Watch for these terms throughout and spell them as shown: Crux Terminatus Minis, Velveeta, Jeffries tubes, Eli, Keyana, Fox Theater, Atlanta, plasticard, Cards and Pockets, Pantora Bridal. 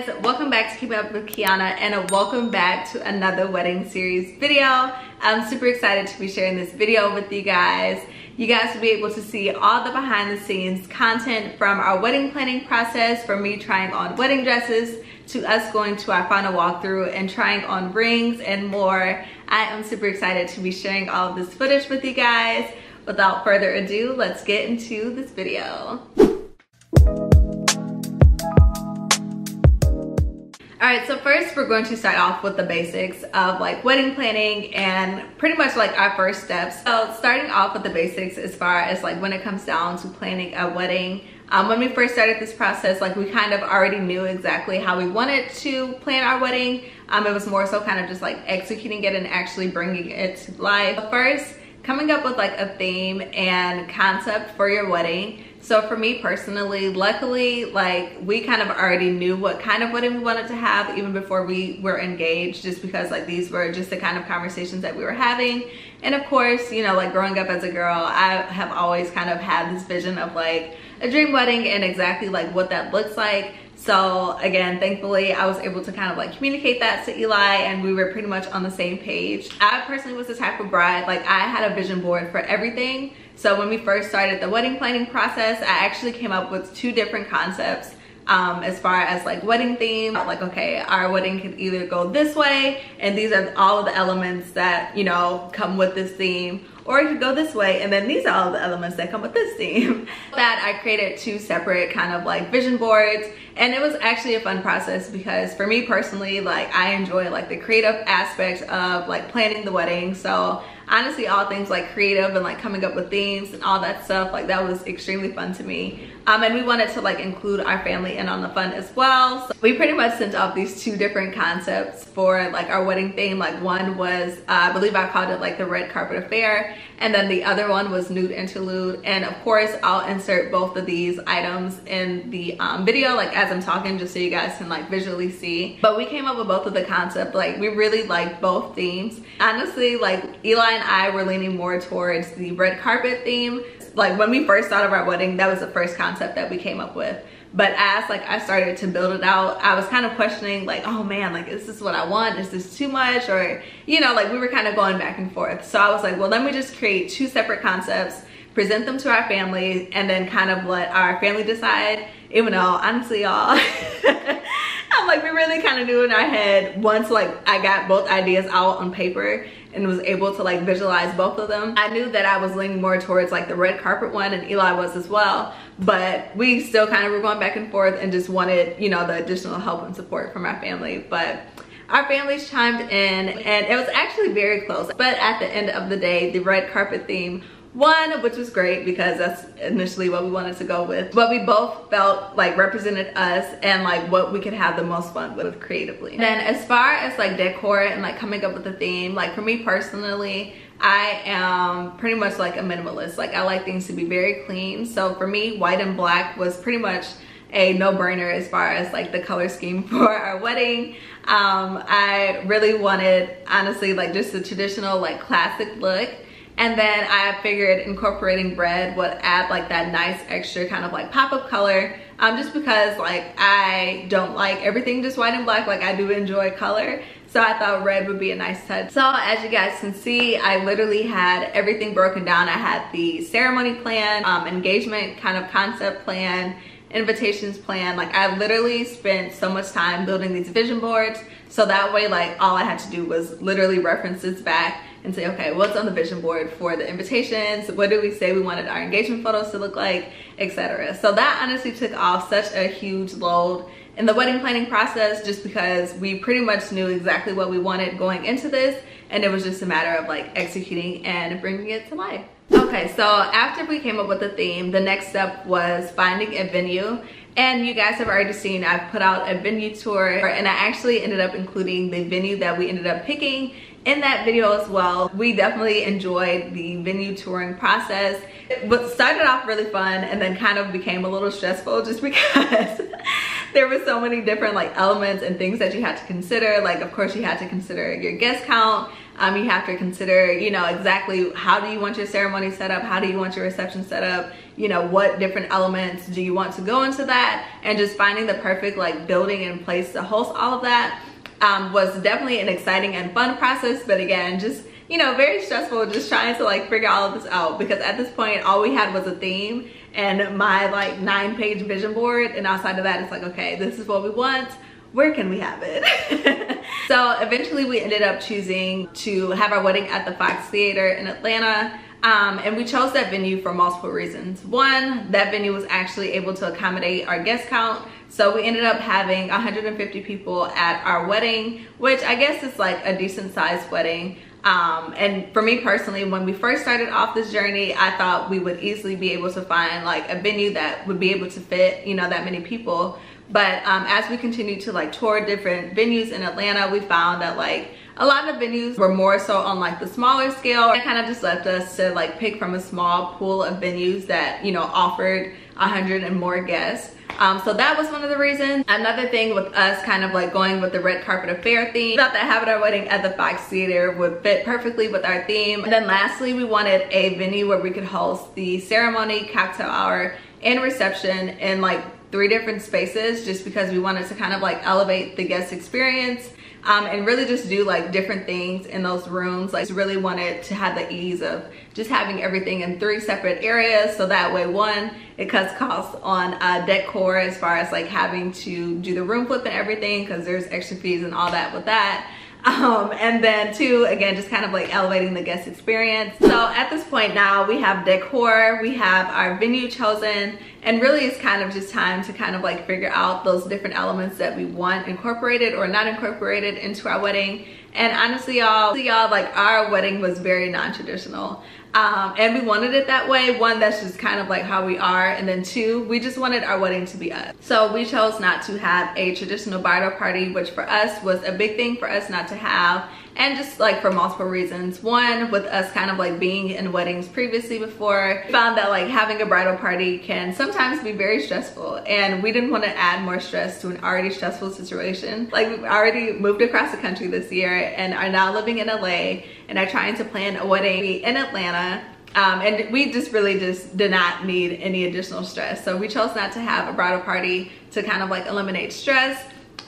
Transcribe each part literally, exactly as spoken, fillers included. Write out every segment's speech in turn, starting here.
guys, welcome back to Keeping Up with Keyana, and welcome back to another wedding series video. I'm super excited to be sharing this video with you guys. You guys will be able to see all the behind the scenes content from our wedding planning process, from me trying on wedding dresses to us going to our final walkthrough and trying on rings and more. I am super excited to be sharing all of this footage with you guys. Without further ado, let's get into this video. All right, so first we're going to start off with the basics of like wedding planning and pretty much like our first steps. So starting off with the basics as far as like when it comes down to planning a wedding. Um, when we first started this process, like we kind of already knew exactly how we wanted to plan our wedding. Um, it was more so kind of just like executing it and actually bringing it to life. But first, coming up with like a theme and concept for your wedding. So for me personally, luckily, like we kind of already knew what kind of wedding we wanted to have even before we were engaged, just because like these were just the kind of conversations that we were having. And of course, you know, like growing up as a girl, I have always kind of had this vision of like a dream wedding and exactly like what that looks like. So again, thankfully I was able to kind of like communicate that to Eli, and we were pretty much on the same page. I personally was the type of bride, like I had a vision board for everything. So when we first started the wedding planning process, I actually came up with two different concepts um, as far as like wedding theme. Like, okay, our wedding could either go this way, and these are all of the elements that, you know, come with this theme. Or it could go this way, and then these are all the elements that come with this theme. That I created two separate kind of like vision boards, and it was actually a fun process because for me personally, like I enjoy like the creative aspect of like planning the wedding. So honestly, all things like creative and like coming up with themes and all that stuff, like that was extremely fun to me. Um, and we wanted to like include our family in on the fun as well. So we pretty much sent off these two different concepts for like our wedding theme. Like one was, uh, I believe I called it like the red carpet affair. And then the other one was nude interlude. And of course, I'll insert both of these items in the um, video, like as I'm talking, just so you guys can like visually see. But we came up with both of the concepts. Like we really liked both themes. Honestly, like Eli and I were leaning more towards the red carpet theme. Like when we first thought of our wedding, that was the first concept that we came up with. But as like I started to build it out, I was kind of questioning like, oh man, like is this what I want? Is this too much? Or, you know, like we were kind of going back and forth. So I was like, well, let me just create two separate concepts, present them to our family, and then kind of let our family decide. Even though honestly, y'all, I'm like, we really kind of knew in our head once like I got both ideas out on paper and was able to like visualize both of them. I knew that I was leaning more towards like the red carpet one, and Eli was as well, but we still kind of were going back and forth and just wanted, you know, the additional help and support from our family. But our families chimed in, and it was actually very close. But at the end of the day, the red carpet theme won, which was great because that's initially what we wanted to go with. But we both felt like represented us and like what we could have the most fun with creatively. And then as far as like decor and like coming up with a theme, like for me personally, I am pretty much like a minimalist. Like I like things to be very clean. So for me, white and black was pretty much a no-brainer as far as like the color scheme for our wedding. Um, I really wanted, honestly, like just a traditional like classic look. And then I figured incorporating red would add like that nice extra kind of like pop of color. Um, just because like I don't like everything just white and black, like I do enjoy color. So I thought red would be a nice touch. So as you guys can see, I literally had everything broken down. I had the ceremony plan, um, engagement kind of concept plan, invitations plan. Like I literally spent so much time building these vision boards. So that way, like all I had to do was literally reference this back and say, okay, what's on the vision board for the invitations? What did we say we wanted our engagement photos to look like, et cetera. So that honestly took off such a huge load in the wedding planning process, just because we pretty much knew exactly what we wanted going into this, and it was just a matter of like executing and bringing it to life. Okay, so after we came up with the theme, the next step was finding a venue. And you guys have already seen, I've put out a venue tour, and I actually ended up including the venue that we ended up picking in that video as well. We definitely enjoyed the venue touring process. It started off really fun and then kind of became a little stressful just because there were so many different like elements and things that you had to consider. Like of course you had to consider your guest count, Um, you have to consider, you know, exactly how do you want your ceremony set up? How do you want your reception set up? You know, what different elements do you want to go into that? And just finding the perfect like building and place to host all of that um, was definitely an exciting and fun process. But again, just, you know, very stressful, just trying to like figure all of this out, because at this point all we had was a theme and my like nine page vision board, and outside of that it's like, okay, this is what we want, where can we have it? So eventually we ended up choosing to have our wedding at the Fox Theater in Atlanta. Um, and we chose that venue for multiple reasons. One, that venue was actually able to accommodate our guest count. So we ended up having one hundred fifty people at our wedding, which I guess is like a decent sized wedding. Um, and for me personally, when we first started off this journey, I thought we would easily be able to find like a venue that would be able to fit, you know, that many people. But um, as we continued to like tour different venues in Atlanta, we found that like a lot of venues were more so on like the smaller scale. It kind of just left us to like pick from a small pool of venues that, you know, offered one hundred and more guests. Um, so that was one of the reasons. Another thing with us kind of like going with the red carpet affair theme, we thought that having our wedding at the Fox Theater would fit perfectly with our theme. And then lastly, we wanted a venue where we could host the ceremony, cocktail hour, and reception in like three different spaces, just because we wanted to kind of like elevate the guest experience um, and really just do like different things in those rooms. Like really wanted to have the ease of just having everything in three separate areas, so that way, one, it cuts costs on uh, decor as far as like having to do the room flip and everything, because there's extra fees and all that with that. Um, and then two, again, just kind of like elevating the guest experience. So at this point now we have decor, we have our venue chosen, and really it's kind of just time to kind of like figure out those different elements that we want incorporated or not incorporated into our wedding. And honestly, y'all, y'all like our wedding was very non-traditional. Um, and we wanted it that way. One, that's just kind of like how we are. And then two, we just wanted our wedding to be us. So we chose not to have a traditional bridal party, which for us was a big thing for us not to have. And just like for multiple reasons. One, with us kind of like being in weddings previously before, we found that like having a bridal party can sometimes be very stressful. And we didn't want to add more stress to an already stressful situation. Like we've already moved across the country this year and are now living in L A and are trying to plan a wedding in Atlanta. Um, and we just really just did not need any additional stress. So we chose not to have a bridal party to kind of like eliminate stress.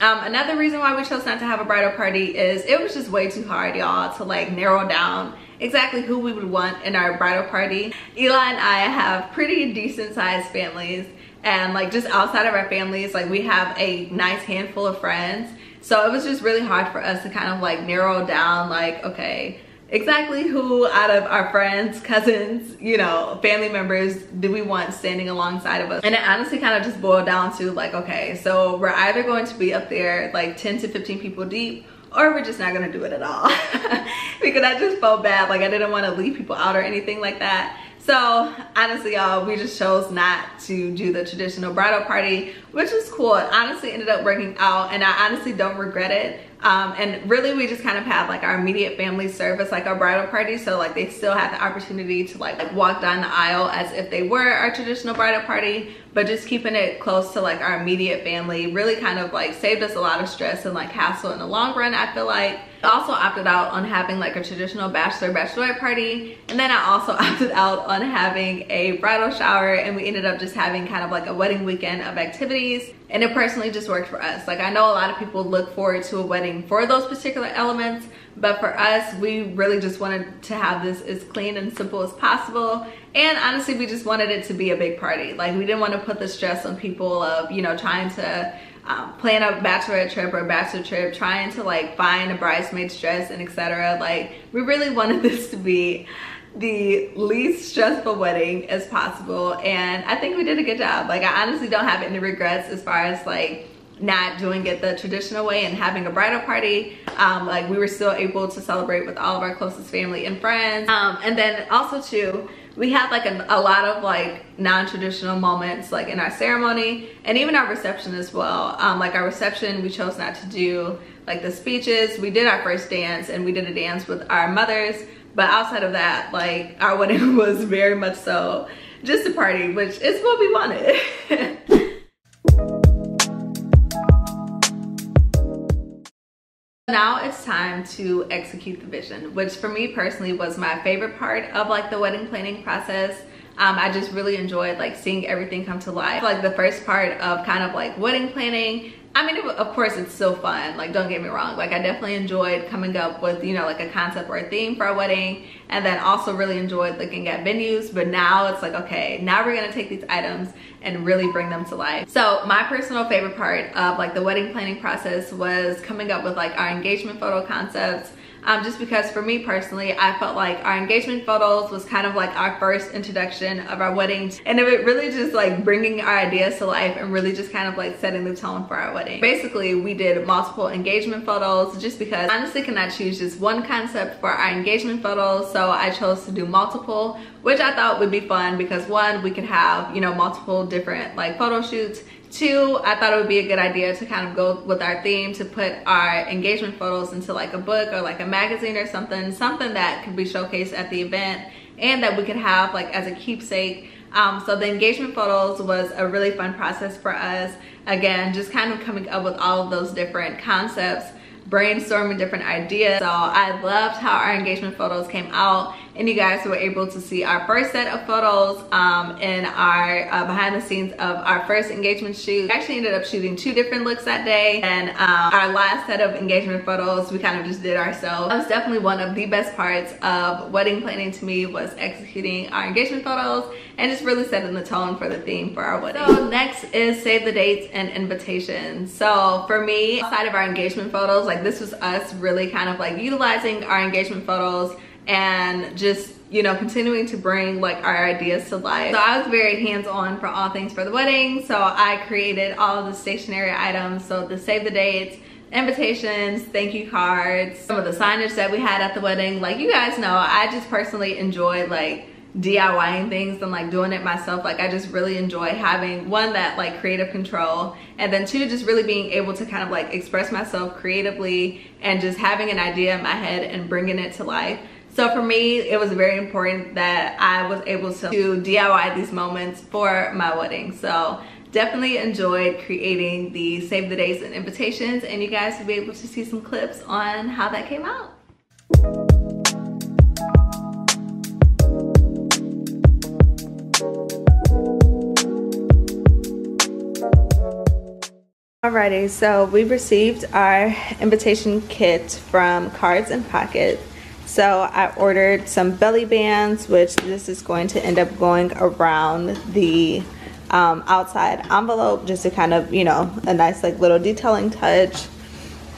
Um, another reason why we chose not to have a bridal party is it was just way too hard, y'all, to like narrow down exactly who we would want in our bridal party. Eli and I have pretty decent sized families, and like just outside of our families, like we have a nice handful of friends. So it was just really hard for us to kind of like narrow down like, okay, exactly who out of our friends, cousins, you know, family members do we want standing alongside of us. And it honestly kind of just boiled down to like, okay, so we're either going to be up there like ten to fifteen people deep, or we're just not gonna do it at all. Because I just felt bad, like I didn't want to leave people out or anything like that. So honestly, y'all, we just chose not to do the traditional bridal party, which is cool. It honestly ended up working out, and I honestly don't regret it. Um, and really we just kind of had like our immediate family serve as like our bridal party, so like they still had the opportunity to like, like walk down the aisle as if they were our traditional bridal party, but just keeping it close to like our immediate family really kind of like saved us a lot of stress and like hassle in the long run, I feel like. I also opted out on having like a traditional bachelor bachelorette party, and then I also opted out on having a bridal shower, and we ended up just having kind of like a wedding weekend of activities. And it personally just worked for us. Like I know a lot of people look forward to a wedding for those particular elements, but for us, we really just wanted to have this as clean and simple as possible. And honestly, we just wanted it to be a big party. Like we didn't want to put the stress on people of, you know, trying to um, plan a bachelorette trip or a bachelor trip, trying to like find a bridesmaid's dress and et cetera. Like we really wanted this to be the least stressful wedding as possible, and I think we did a good job. Like I honestly don't have any regrets as far as like not doing it the traditional way and having a bridal party. Um, like we were still able to celebrate with all of our closest family and friends. Um, and then also too, we had like a, a lot of like non-traditional moments like in our ceremony and even our reception as well. Um, like our reception, we chose not to do like the speeches. We did our first dance, and we did a dance with our mothers. But outside of that, like our wedding was very much so just a party, which is what we wanted. Now it's time to execute the vision, which for me personally was my favorite part of like the wedding planning process. Um, I just really enjoyed like seeing everything come to life. Like the first part of kind of like wedding planning, I mean, it, of course it's still fun, like don't get me wrong. Like I definitely enjoyed coming up with, you know, like a concept or a theme for a wedding, and then also really enjoyed looking at venues. But now it's like, okay, now we're gonna take these items and really bring them to life. So my personal favorite part of like the wedding planning process was coming up with like our engagement photo concepts, um, just because for me personally, I felt like our engagement photos was kind of like our first introduction of our wedding, and it really just like bringing our ideas to life and really just kind of like setting the tone for our wedding. Basically, we did multiple engagement photos just because I honestly cannot choose just one concept for our engagement photos, so I chose to do multiple, which I thought would be fun because one, we could have, you know, multiple different like photo shoots. Two, I thought it would be a good idea to kind of go with our theme to put our engagement photos into like a book or like a magazine or something, something that could be showcased at the event and that we could have like as a keepsake. Um, so the engagement photos was a really fun process for us. Again, just kind of coming up with all of those different concepts, brainstorming different ideas. So I loved how our engagement photos came out, and you guys were able to see our first set of photos um, in our uh, behind the scenes of our first engagement shoot. We actually ended up shooting two different looks that day, and um, our last set of engagement photos we kind of just did ourselves. That was definitely one of the best parts of wedding planning to me, was executing our engagement photos and just really setting the tone for the theme for our wedding. So next is save the dates and invitations. So for me, outside of our engagement photos, like this was us really kind of like utilizing our engagement photos and just, you know, continuing to bring like our ideas to life. So I was very hands-on for all things for the wedding. So I created all of the stationery items. So the save the dates, invitations, thank you cards, some of the signage that we had at the wedding. Like you guys know, I just personally enjoy like DIYing things and like doing it myself. Like I just really enjoy having one, that like creative control, and then two, just really being able to kind of like express myself creatively and just having an idea in my head and bringing it to life. So for me, it was very important that I was able to, to D I Y these moments for my wedding. So definitely enjoyed creating the save the dates and invitations, and you guys will be able to see some clips on how that came out. Alrighty, so we received our invitation kit from Cards and Pockets. So I ordered some belly bands, which this is going to end up going around the um, outside envelope, just to kind of, you know, a nice like little detailing touch.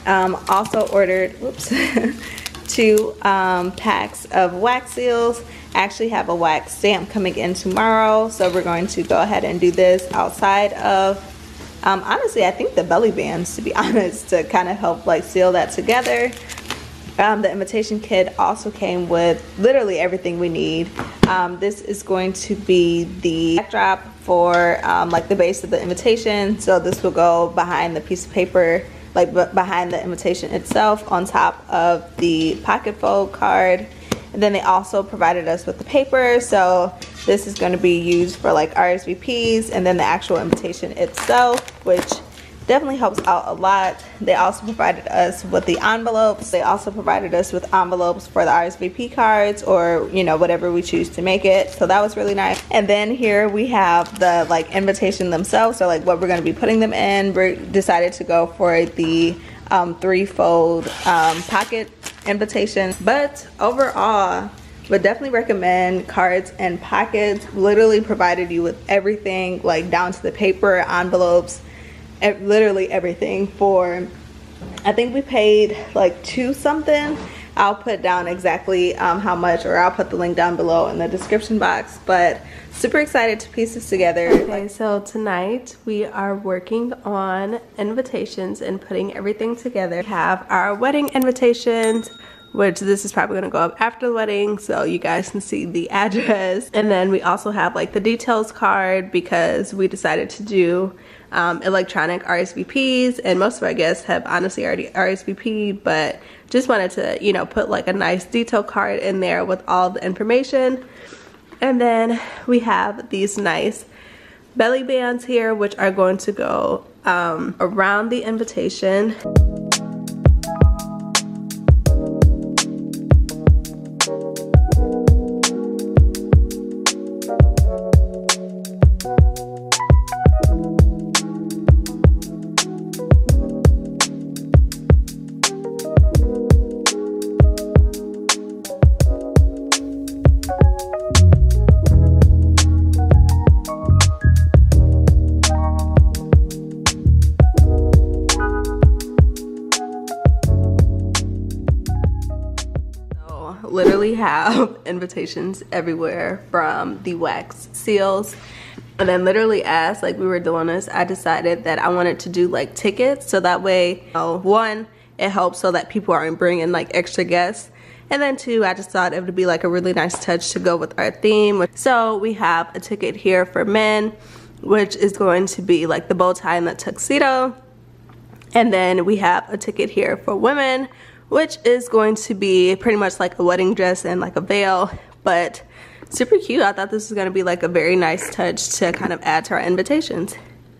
Um, also ordered, whoops, two um, packs of wax seals. I actually have a wax stamp coming in tomorrow, so we're going to go ahead and do this outside of Um, honestly, I think the belly bands, to be honest, to kind of help like seal that together. Um, the invitation kit also came with literally everything we need. Um, this is going to be the backdrop for um, like the base of the invitation. So this will go behind the piece of paper, like b behind the invitation itself, on top of the pocket fold card. And then they also provided us with the paper, so this is going to be used for like R S V Ps, and then the actual invitation itself, which definitely helps out a lot. They also provided us with the envelopes. They also provided us with envelopes for the R S V P cards, or you know, whatever we choose to make it. So that was really nice. And then here we have the like invitation themselves, so like what we're going to be putting them in. We decided to go for the um, three-fold um, pocket invitation, but overall would definitely recommend Cards and Pockets. Literally provided you with everything, like down to the paper, envelopes, and literally everything. For I think we paid like two something. I'll put down exactly um, how much, or I'll put the link down below in the description box, but super excited to piece this together. Okay, so tonight we are working on invitations and putting everything together. We have our wedding invitations, which this is probably gonna go up after the wedding so you guys can see the address. And then we also have like the details card, because we decided to do Um, electronic R S V Ps, and most of our guests have honestly already R S V P'd, but just wanted to, you know, put like a nice detail card in there with all the information. And then we have these nice belly bands here, which are going to go um, around the invitation. literally have invitations everywhere from the wax seals. And then literally as like we were doing this, I decided that I wanted to do like tickets. So that way, you know, one, it helps so that people aren't bringing like extra guests. And then two, I just thought it would be like a really nice touch to go with our theme. So we have a ticket here for men, which is going to be like the bow tie and the tuxedo. And then we have a ticket here for women, which is going to be pretty much like a wedding dress and like a veil, but super cute. I thought this was gonna be like a very nice touch to kind of add to our invitations.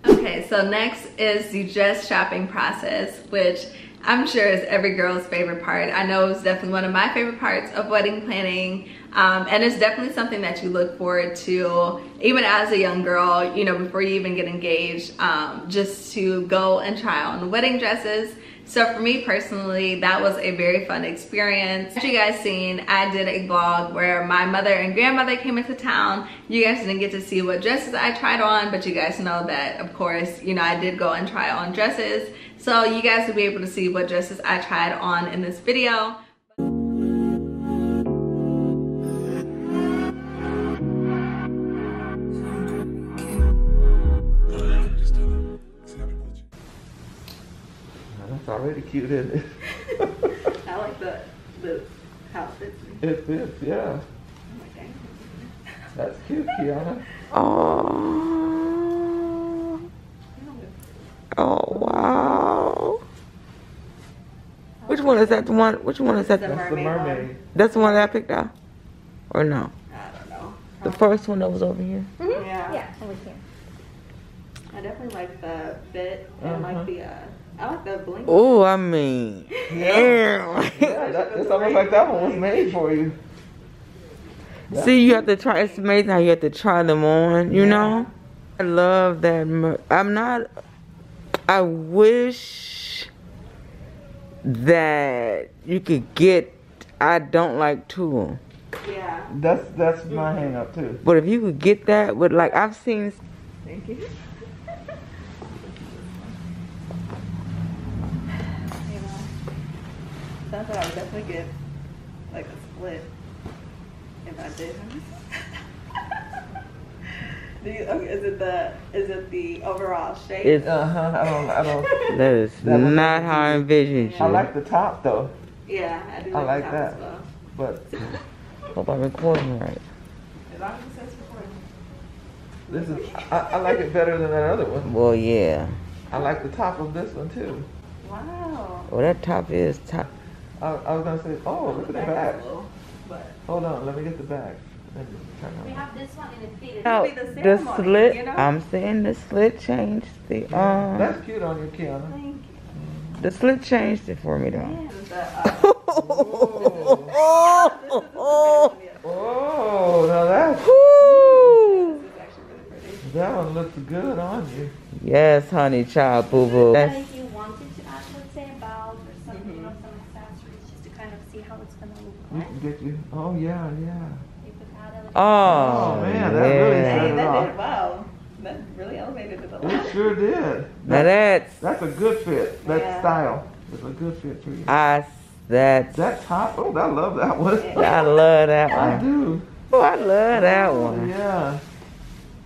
Okay, so next is the dress shopping process, which I'm sure is every girl's favorite part. I know it's definitely one of my favorite parts of wedding planning. Um, and it's definitely something that you look forward to, even as a young girl, you know, before you even get engaged, um, just to go and try on wedding dresses. So for me personally, that was a very fun experience. As you guys seen, I did a vlog where my mother and grandmother came into town. You guys didn't get to see what dresses I tried on, but you guys know that, of course, you know, I did go and try on dresses. So you guys will be able to see what dresses I tried on in this video. It's already cute, isn't it? I like the, the how it fits me. It fits, yeah. That's cute, Keyana. Oh. Oh wow. Which one is that? The one? Which one is that? The That's the mermaid. One. That's the one that I picked out, or no? I don't know. The oh. first one that was over here. Mm-hmm. Yeah. Yeah, over here. I definitely like the fit and uh-huh. like the. Uh, I like that blink. Oh, I mean, yeah, yeah that, it's almost like that one was made for you. That See, you have to try. It's amazing how you have to try them on. You yeah. know, I love that. I'm not. I wish that you could get. I don't like tulle. Yeah, that's that's my hang up too. But if you could get that with like I've seen. Thank you. I thought I would definitely get like a split if I didn't. Do you, okay, is it the is it the overall shape? It's uh huh. I don't I don't. That is that not how I envisioned you. I like the top though. Yeah, I do. Like I like the top that. As well. But hope I'm recording right. As long as it says recording. This is I, I like it better than that other one. Well, yeah. I like the top of this one too. Wow. Well, that top is top. I, I was gonna say, oh, look at the back. Little, but hold on, let me get the back. We have this one in the theater. Oh, the, the slit. You know? I'm saying the slit changed the. Um, That's cute on you, Keyana. Thank you. The slit changed it for me, though. Yeah. Oh, oh, oh, oh, now that's. Woo. That one looks good on you. Yes, honey, child, boo boo. That's we can get you. Oh yeah, yeah. You could add a oh, oh man, that yeah. really hey, that off. did well. That really elevated it a lot. It sure did. Now that's that's a good fit. That yeah. style is a good fit for you. I that that top. Oh, I love that one. I love that one. I do. Oh, I love that oh, one. Yeah.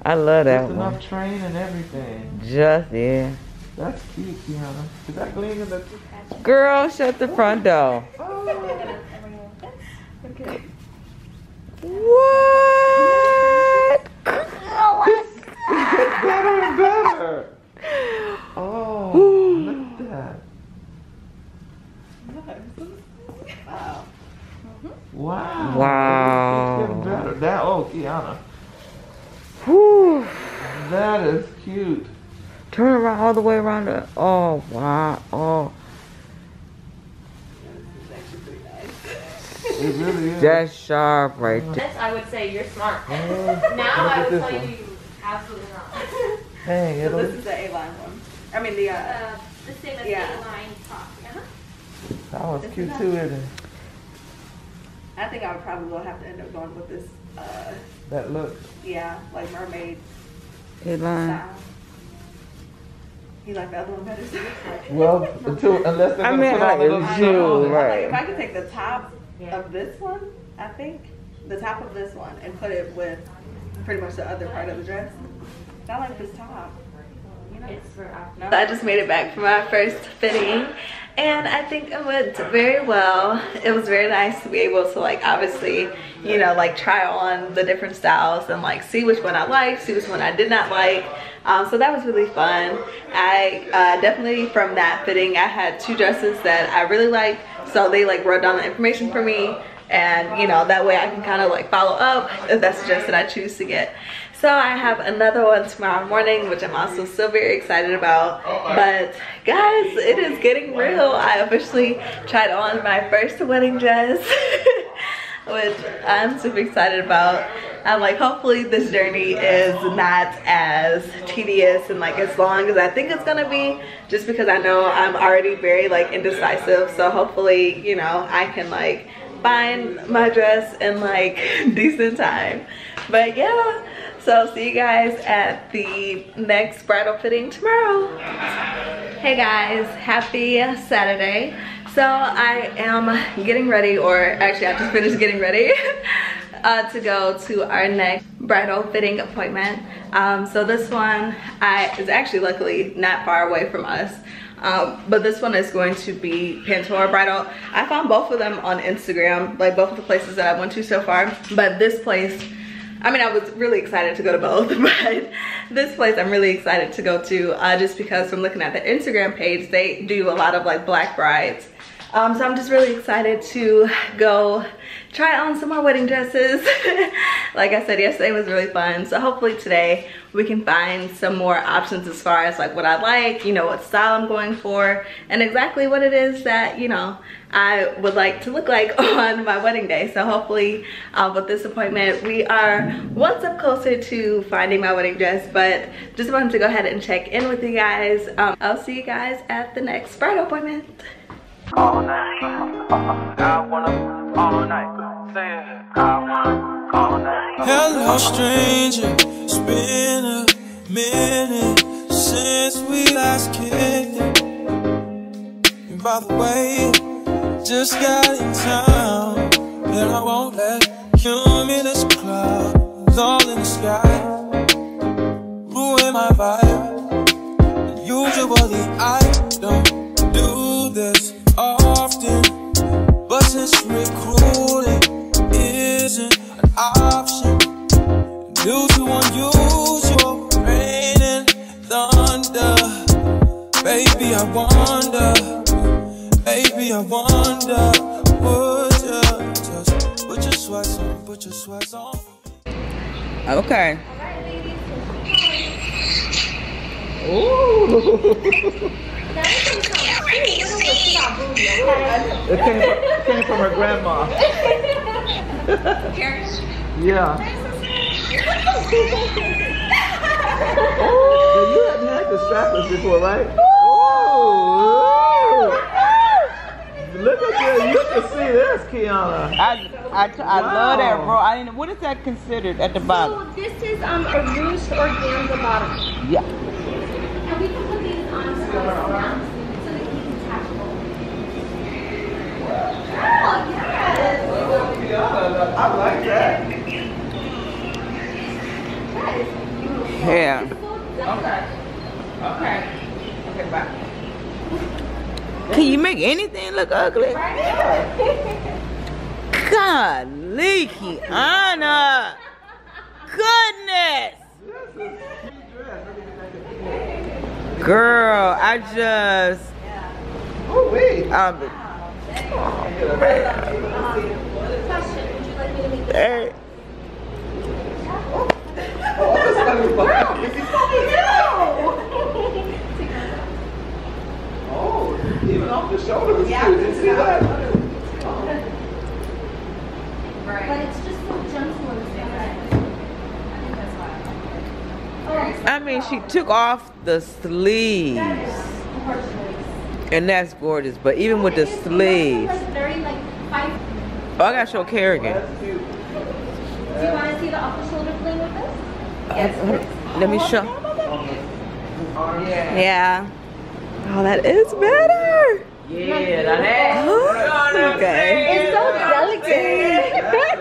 I love that Just one. Enough train and everything. Just yeah. That's cute, Keyana. Is that gleam in the? Girl, shut the front door. Oh. Okay. What? It's getting better and better. Oh, ooh. Look at that. Wow. Wow. Wow. It's getting better. That, oh, Keyana. Whew. That is cute. Turn around all the way around. The, oh, wow. Oh. It really is. That's sharp right there. This, I would say you're smart. Oh, now I would tell one. you absolutely not. Dang, it'll... So this is the A-line one. I mean the... Uh, uh, the same as yeah. the A-line top. Uh-huh. That one's this cute is too, isn't it? I think I would probably will have to end up going with this... Uh, that look. Yeah, like mermaid A-line. Style. You like the other one better? Well, until, unless they're going to put on the little shoes. Right. Like if I could take the top... Yeah. Of this one, I think, the top of this one and put it with pretty much the other part of the dress. I like this top. You know, it's for after. I just made it back for my first fitting, and I think it went very well. It was very nice to be able to, like, obviously, you know, like, try on the different styles and, like, see which one I liked, see which one I did not like. Um, so that was really fun. I uh, definitely, from that fitting, I had two dresses that I really liked, so they, like, wrote down the information for me. And, you know, that way I can kind of, like, follow up if that's the dress that I choose to get. So I have another one tomorrow morning, which I'm also so very excited about. But guys, it is getting real. I officially tried on my first wedding dress, which I'm super excited about. I'm like, hopefully this journey is not as tedious and, like, as long as I think it's gonna be, just because I know I'm already very, like, indecisive. So hopefully, you know, I can, like, find my dress in, like, decent time. But yeah, so see you guys at the next bridal fitting tomorrow. Hey guys, happy Saturday. So I am getting ready, or actually I just finished getting ready uh, to go to our next bridal fitting appointment. Um, so this one I is actually luckily not far away from us. Um, but this one is going to be Pantora Bridal. I found both of them on Instagram, like both of the places that I went to so far. But this place, I mean, I was really excited to go to both, but this place I'm really excited to go to uh, just because from looking at the Instagram page, they do a lot of, like, black brides. Um, so I'm just really excited to go try on some more wedding dresses. Like I said, yesterday was really fun. So hopefully today we can find some more options as far as, like, what I like, you know, what style I'm going for, and exactly what it is that, you know, I would like to look like on my wedding day. So hopefully uh, with this appointment, we are one step closer to finding my wedding dress, but just wanted to go ahead and check in with you guys. Um, I'll see you guys at the next bridal appointment. All night, I wanna, all night, say it, I wanna, all night. Hello stranger, it's been a minute since we last kicked it. And by the way, just got in town, and I won't let cumulus clouds all in the sky ruin my vibe. And usually I don't do this often, but since recruiting isn't an option, due to unusual rain and thunder, baby I wonder, baby I wonder, would you just put your sweats on, put your sweats on. Okay. Ooh. It came, it came from her grandma. Yeah. Oh, you haven't had the strapless before, right? Ooh. Look at this. You can see this, Keyana. I, I, I wow. Love that roll. I mean, what is that considered at the bottom? So this is um, a ruched organza bottom. Yeah. And we can put these on so now. Oh, yes. I like that. That is beautiful. Yeah. Okay. Okay. Okay, bye. Can you make anything look ugly? Golly, Keyana. Goodness. Girl, I just... Oh, wait. Um, Oh, man. Oh, even off the shoulders. Yeah. Did you see that? Right. But it's just so gentle and simple. I think that's why. I mean, she took off the sleeves. And that's gorgeous, but even with the sleeves. Oh, I gotta show Kerrigan. Do you want to see the off the shoulder play with this? Yes. Let me show. Yeah. Oh, that is better. Yeah, that is. Okay. It's so delicate.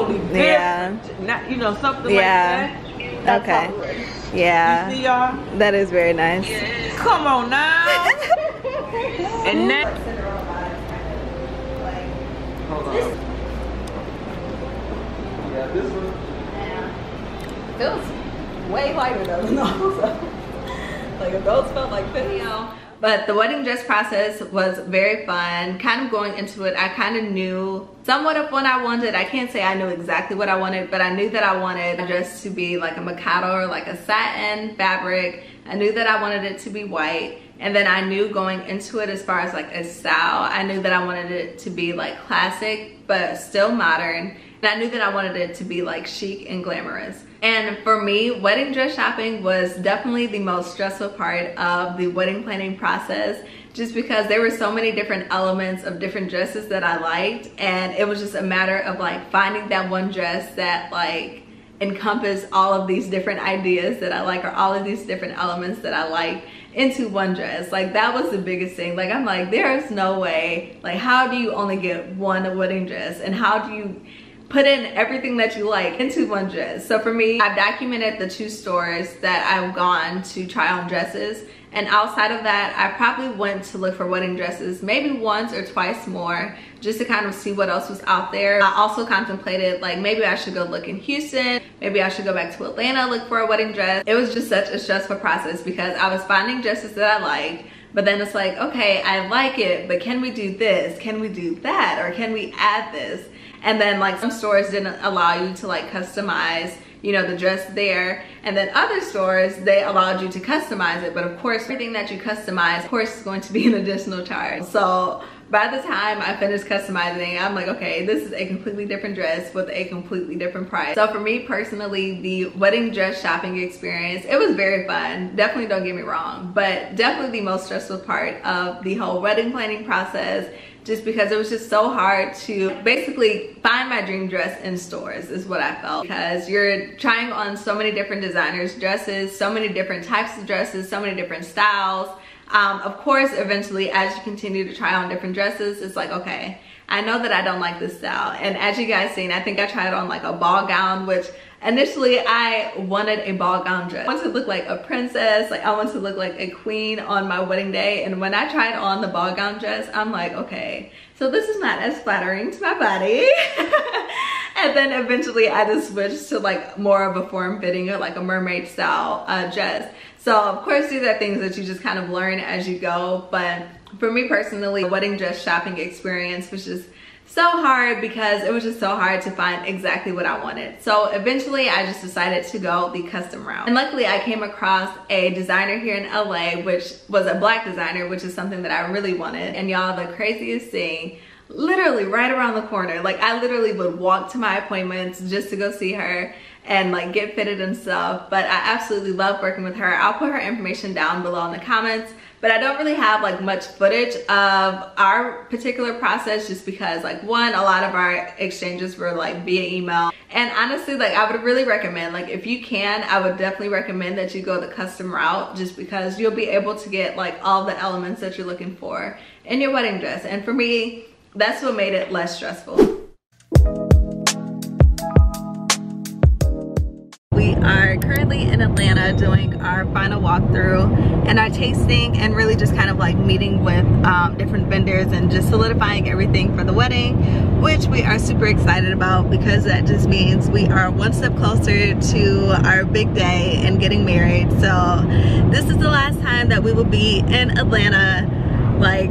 totally different. Yeah. Not, you know, something yeah. like that. That's okay. Awkward. Yeah. You see y'all? That is very nice. Yes. Come on now. And next. Hold on. Yeah, this one. Yeah. Feels way lighter though than those. Like if those felt like video. But the wedding dress process was very fun. Kind of going into it, I kind of knew somewhat of what I wanted. I can't say I knew exactly what I wanted, but I knew that I wanted a dress to be like a mikado or like a satin fabric. I knew that I wanted it to be white. And then I knew going into it as far as like a style, I knew that I wanted it to be like classic, but still modern. And I knew that I wanted it to be like chic and glamorous. And for me, wedding dress shopping was definitely the most stressful part of the wedding planning process, just because there were so many different elements of different dresses that I liked, and it was just a matter of like finding that one dress that like encompassed all of these different ideas that I like, or all of these different elements that I like, into one dress. Like that was the biggest thing. Like I'm like, there's no way, like how do you only get one wedding dress, and how do you put in everything that you like into one dress? So for me, I've documented the two stores that I've gone to try on dresses. And outside of that, I probably went to look for wedding dresses maybe once or twice more, just to kind of see what else was out there. I also contemplated like maybe I should go look in Houston, maybe I should go back to Atlanta, look for a wedding dress. It was just such a stressful process because I was finding dresses that I liked, but then it's like, okay, I like it, but can we do this? Can we do that? Or can we add this? And then like some stores didn't allow you to like customize, you know, the dress there. And then other stores, they allowed you to customize it. But of course, everything that you customize, of course, is going to be an additional charge. So by the time I finished customizing, I'm like, okay, this is a completely different dress with a completely different price. So for me personally, the wedding dress shopping experience, it was very fun. Definitely don't get me wrong, but definitely the most stressful part of the whole wedding planning process, just because it was just so hard to basically find my dream dress in stores is what I felt, because you're trying on so many different designers' dresses, so many different types of dresses, so many different styles. Um, of course, eventually, as you continue to try on different dresses, it's like, okay, I know that I don't like this style. And as you guys seen, I think I tried on like a ball gown, which initially I wanted a ball gown dress. I wanted to look like a princess, like I wanted to look like a queen on my wedding day. And when I tried on the ball gown dress, I'm like, okay, so this is not as flattering to my body. And then eventually I just switched to like more of a form-fitting or like a mermaid style uh, dress. So of course, these are things that you just kind of learn as you go. But for me personally, the wedding dress shopping experience was just so hard because it was just so hard to find exactly what I wanted. So eventually I just decided to go the custom route. And luckily I came across a designer here in L A, which was a black designer, which is something that I really wanted. And y'all, the craziest thing, literally right around the corner, like I literally would walk to my appointments just to go see her and like get fitted and stuff. But I absolutely love working with her. I'll put her information down below in the comments, but I don't really have like much footage of our particular process, just because like one, a lot of our exchanges were like via email. And honestly, like I would really recommend, like if you can, I would definitely recommend that you go the custom route, just because you'll be able to get like all the elements that you're looking for in your wedding dress. And for me, that's what made it less stressful. Are currently in Atlanta doing our final walkthrough and our tasting, and really just kind of like meeting with um, different vendors and just solidifying everything for the wedding, which we are super excited about, because that just means we are one step closer to our big day and getting married. So this is the last time that we will be in Atlanta, like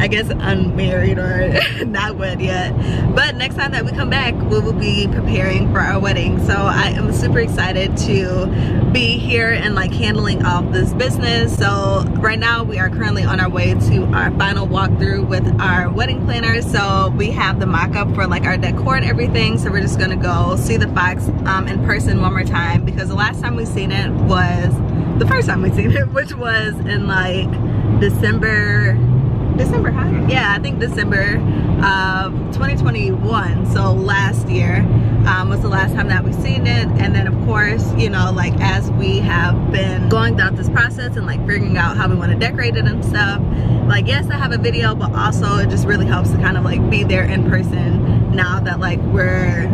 I guess unmarried or not wed yet. But next time that we come back, we will be preparing for our wedding. So I am super excited to be here and like handling all this business. So right now we are currently on our way to our final walkthrough with our wedding planner. So we have the mock-up for like our decor and everything. So we're just gonna go see the Fox um, in person one more time, because the last time we seen it was the first time we seen it, which was in like December. December, huh? Yeah, I think December of twenty twenty-one, so last year um, was the last time that we've seen it. And then of course, you know, like as we have been going throughout this process and like figuring out how we want to decorate it and stuff, like yes, I have a video, but also it just really helps to kind of like be there in person now that like we're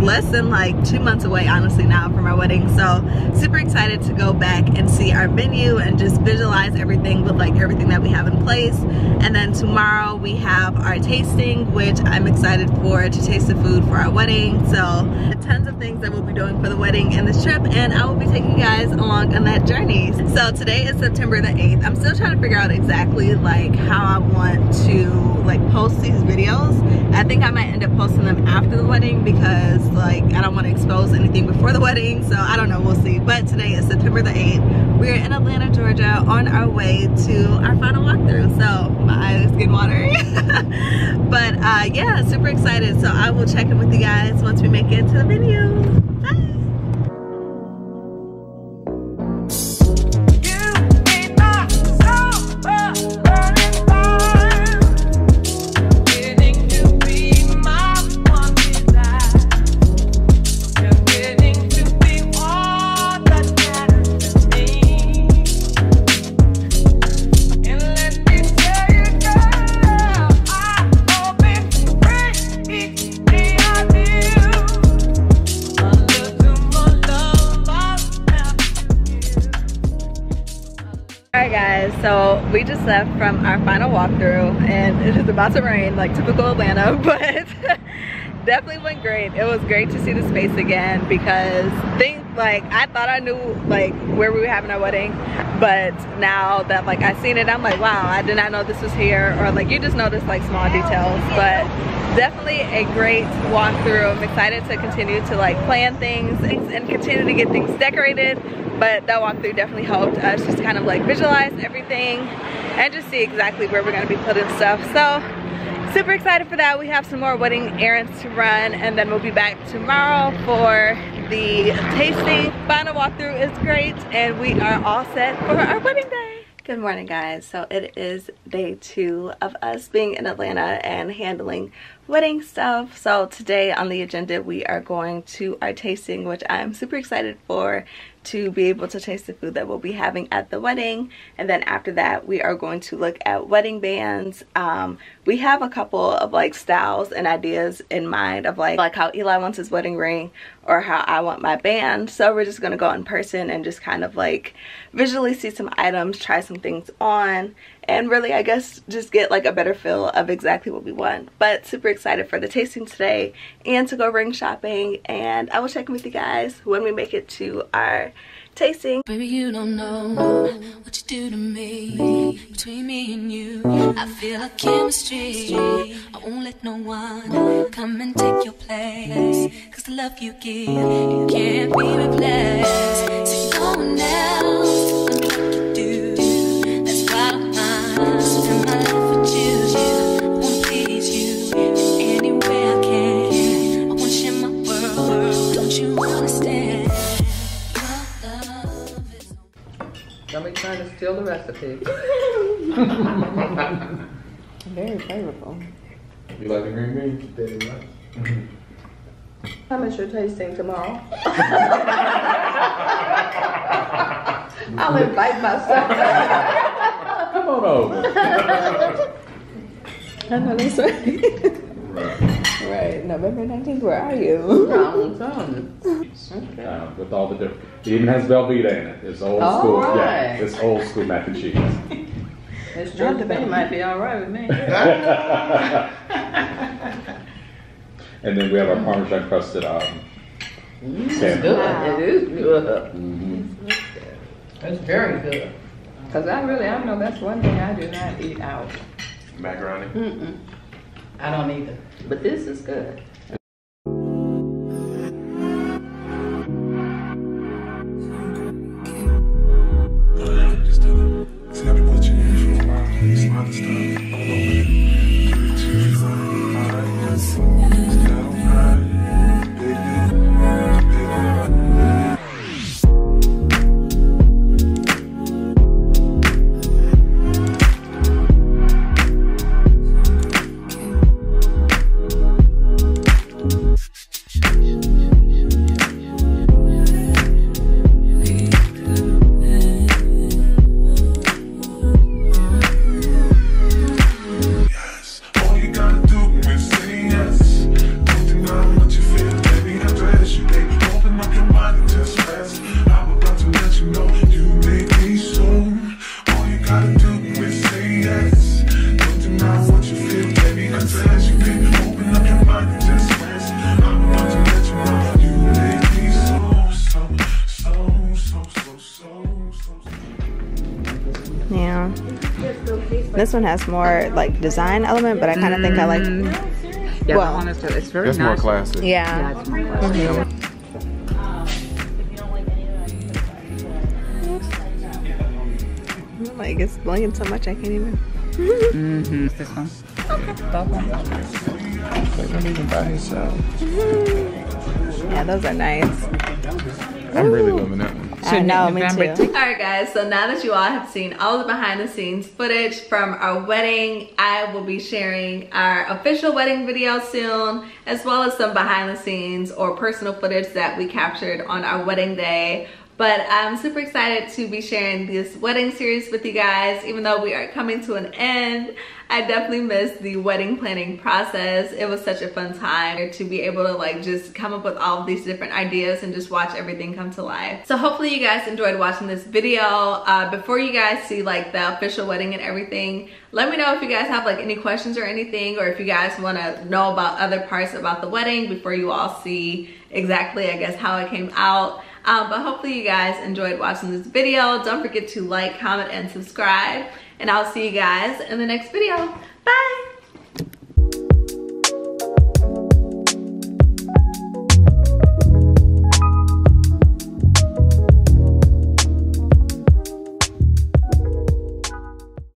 less than like two months away, honestly, now from our wedding. So super excited to go back and see our venue and just visualize everything with like everything that we have in place. And then tomorrow we have our tasting, which I'm excited for, to taste the food for our wedding. So tons of things that we'll be doing for the wedding and this trip, and I will be taking you guys along on that journey. So today is September the eighth. I'm still trying to figure out exactly like how I want to like post these videos. I think I might end up posting them after the wedding because like I don't want to expose anything before the wedding, so I don't know, we'll see. But today is September the eighth. We're in Atlanta, Georgia on our way to our final walkthrough. So my eye is getting watery. But uh, yeah, super excited. So I will check in with you guys once we make it to the venue. Bye! So we just left from our final walkthrough and it is about to rain, like typical Atlanta, but definitely went great. It was great to see the space again because things like I thought I knew like where we were having our wedding, but now that like I've seen it, I'm like, wow, I did not know this was here, or like you just notice like small details. But definitely a great walkthrough. I'm excited to continue to like plan things and continue to get things decorated. But that walkthrough definitely helped us just kind of like visualize everything and just see exactly where we're gonna be putting stuff. So super excited for that. We have some more wedding errands to run and then we'll be back tomorrow for the tasting. Final walkthrough is great and we are all set for our wedding day. Good morning, guys. So it is day two of us being in Atlanta and handling wedding stuff. So today on the agenda, we are going to our tasting, which I'm super excited for, to be able to taste the food that we'll be having at the wedding. And then after that, we are going to look at wedding bands. Um, we have a couple of like styles and ideas in mind of like, like how Eli wants his wedding ring or how I want my band. So we're just gonna go in person and just kind of like visually see some items, try some things on, and really, I guess, just get like a better feel of exactly what we want. But super excited for the tasting today and to go ring shopping. And I will check in with you guys when we make it to our tasting. Baby, you don't know what you do to me. Between me and you, I feel like chemistry. I won't let no one come and take your place. Cause the love you give, you can't be replaced. So no one else can do what you do. Somebody's trying to steal the recipe. Very flavorful. You like the green beans? Very much. How much you're tasting tomorrow? I'll invite myself. Come on over. I know that's right. Right, November nineteenth, where are you? I'm okay. uh, With all the different, it even has Velveeta in it. It's old all school, right. Yeah, it's old school mac and cheese. It's drunk, but it might be all right with me. And then we have our Parmesan crusted um, mm, sandwich. Wow. It is good. Mm-hmm. It's very good. Because I really, I know that's one thing I do not eat out. Macaroni? Mm-mm. I don't either, but this is good. This one has more like design element, but I kind of mm. think I like. Yeah, well, honestly, it's very it's nice. It's more classic. Yeah. yeah it's more classic. Mm-hmm. Like it's blinging so much I can't even. Mm-hmm. This one. Okay. That one. Like even by himself. Mm-hmm. Yeah, those are nice. I'm Ooh. really loving that one. I know, me too. All right, guys. So now that you all have seen all the behind-the-scenes footage from our wedding, I will be sharing our official wedding video soon, as well as some behind-the-scenes or personal footage that we captured on our wedding day. But I'm super excited to be sharing this wedding series with you guys. Even though we are coming to an end, I definitely missed the wedding planning process. It was such a fun time to be able to like just come up with all of these different ideas and just watch everything come to life. So hopefully you guys enjoyed watching this video. Uh, before you guys see like the official wedding and everything, let me know if you guys have like any questions or anything, or if you guys wanna know about other parts about the wedding before you all see exactly, I guess, how it came out. Um, but hopefully you guys enjoyed watching this video. Don't forget to like, comment, and subscribe. And I'll see you guys in the next video. Bye!